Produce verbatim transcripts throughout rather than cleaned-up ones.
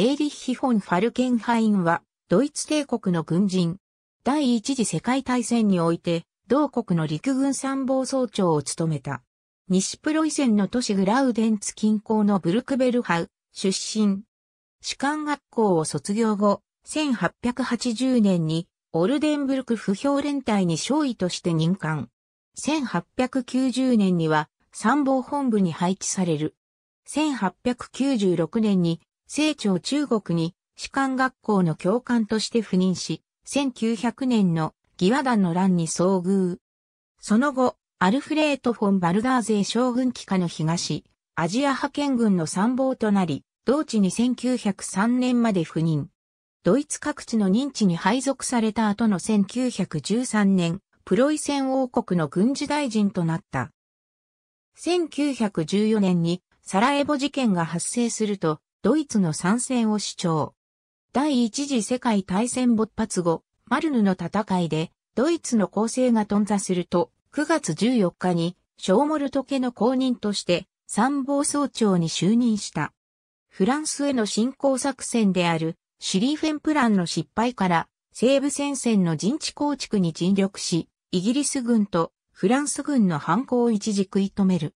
エーリッヒ・フォン・ファルケンハインは、ドイツ帝国の軍人。第一次世界大戦において、同国の陸軍参謀総長を務めた。西プロイセンの都市グラウデンツ近郊のブルクベルハウ出身。士官学校を卒業後、せんはっぴゃくはちじゅうねんにオルデンブルク不評連隊に少尉として任官。せんはっぴゃくきゅうじゅうねんには参謀本部に配置される。せんはっぴゃくきゅうじゅうろくねんに清朝中国に士官学校の教官として赴任し、せんきゅうひゃくねんの義和団の乱に遭遇。その後、アルフレート・フォン・バルダーゼ将軍旗下の東、アジア派遣軍の参謀となり、同地にせんきゅうひゃくさんねんまで赴任。ドイツ各地の任地に配属された後のせんきゅうひゃくじゅうさんねん、プロイセン王国の軍事大臣となった。せんきゅうひゃくじゅうよねんにサラエボ事件が発生すると、ドイツの参戦を主張。第一次世界大戦勃発後、マルヌの戦いで、ドイツの攻勢が頓挫すると、くがつじゅうよっかに、ショーモルト家の後任として、参謀総長に就任した。フランスへの侵攻作戦である、シュリーフェンプランの失敗から、西部戦線の陣地構築に尽力し、イギリス軍とフランス軍の反攻を一時食い止める。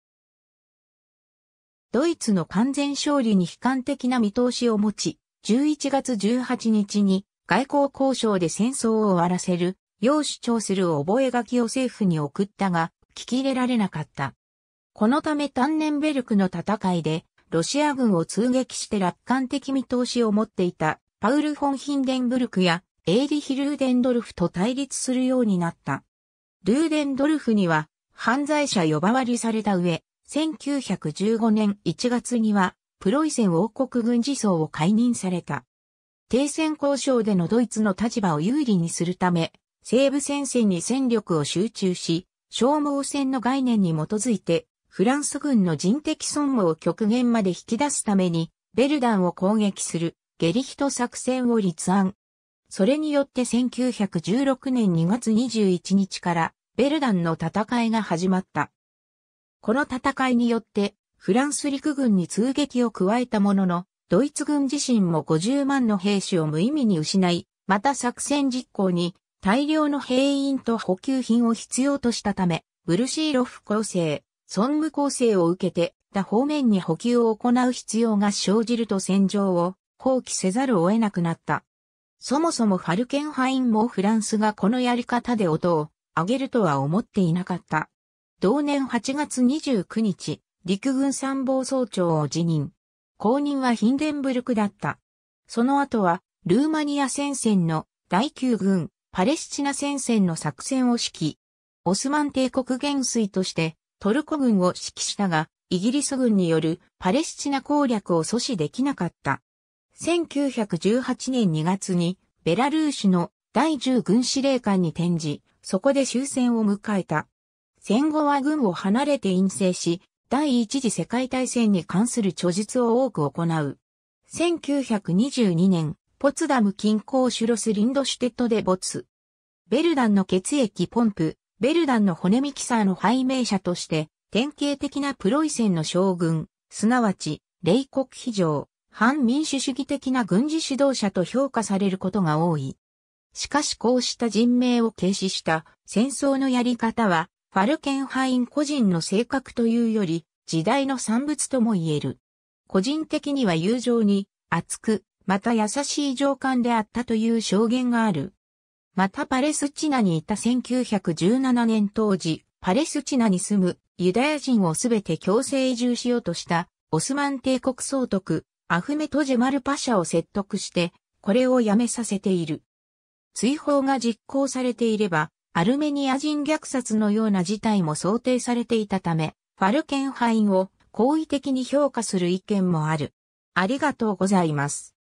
ドイツの完全勝利に悲観的な見通しを持ち、じゅういちがつじゅうはちにちに外交交渉で戦争を終わらせる。要主張する覚書を政府に送ったが、聞き入れられなかった。このためタンネンベルクの戦いで、ロシア軍を通撃して楽観的見通しを持っていた、パウル・フォン・ヒンデンブルクや、エーリヒ・ルーデンドルフと対立するようになった。ルーデンドルフには、犯罪者呼ばわりされた上、せんきゅうひゃくじゅうごねんいちがつには、プロイセン王国軍事総を解任された。停戦交渉でのドイツの立場を有利にするため、西部戦線に戦力を集中し、消耗戦の概念に基づいて、フランス軍の人的損耗を極限まで引き出すために、ヴェルダンを攻撃する、ゲリヒト作戦を立案。それによってせんきゅうひゃくじゅうろくねんにがつにじゅういちにちから、ヴェルダンの戦いが始まった。この戦いによって、フランス陸軍に痛撃を加えたものの、ドイツ軍自身もごじゅうまんの兵士を無意味に失い、また作戦実行に、大量の兵員と補給品を必要としたため、ブルシーロフ構成、ソング構成を受けて、他方面に補給を行う必要が生じると戦場を放棄せざるを得なくなった。そもそもファルケンハインもフランスがこのやり方で音を上げるとは思っていなかった。同年はちがつにじゅうくにち、陸軍参謀総長を辞任。後任はヒンデンブルクだった。その後は、ルーマニア戦線のだいきゅうぐん。パレスチナ戦線の作戦を指揮。オスマン帝国元帥としてトルコ軍を指揮したが、イギリス軍によるパレスチナ攻略を阻止できなかった。せんきゅうひゃくじゅうはちねんにがつにベラルーシのだいじゅうぐんしれいかんに転じ、そこで終戦を迎えた。戦後は軍を離れて隠棲し、第一次世界大戦に関する著述を多く行う。せんきゅうひゃくにじゅうにねん、ポツダム近郊シュロスリンドシュテットで没。ヴェルダンの血液ポンプ、ヴェルダンの骨ミキサーの拝命者として、典型的なプロイセンの将軍、すなわち、冷酷非情、反民主主義的な軍事指導者と評価されることが多い。しかしこうした人命を軽視した戦争のやり方は、ファルケンハイン個人の性格というより、時代の産物とも言える。個人的には友情に、厚く、また優しい上官であったという証言がある。またパレスチナにいたせんきゅうひゃくじゅうななねん当時、パレスチナに住むユダヤ人をすべて強制移住しようとしたオスマン帝国総督アフメト・ジェマル・パシャを説得して、これをやめさせている。追放が実行されていれば、アルメニア人虐殺のような事態も想定されていたため、ファルケンハインを好意的に評価する意見もある。ありがとうございます。